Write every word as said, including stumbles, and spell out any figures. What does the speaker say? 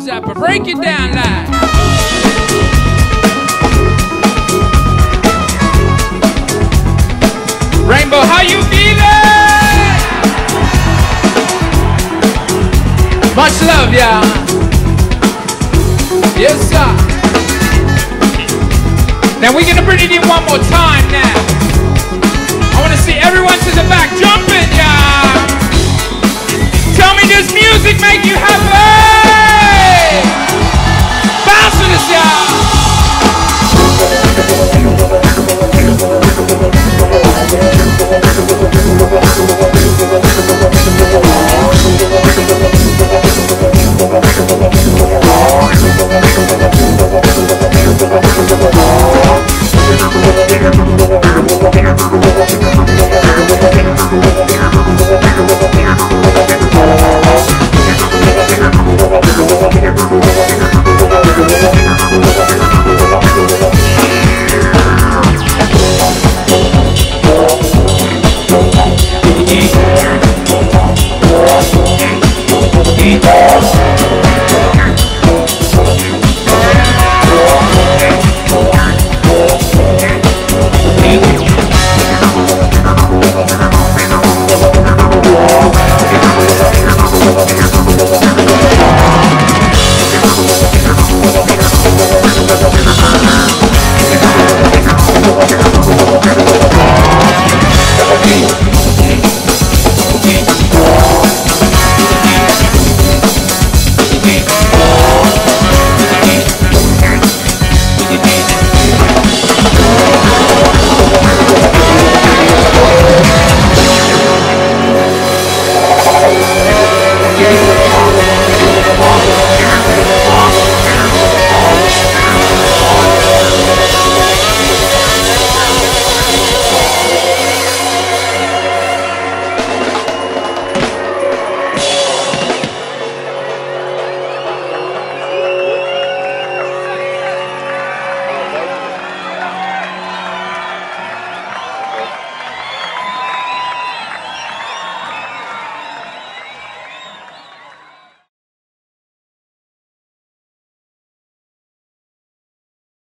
Zappa, break it down live. Rainbow, how you feelin'? Much love, y'all. Yes, sir. Now we're gonna bring it in one more time now. I wanna see everyone to the back jumping, y'all. Tell me this music make you happy. Bounce with us, y'all. Yes.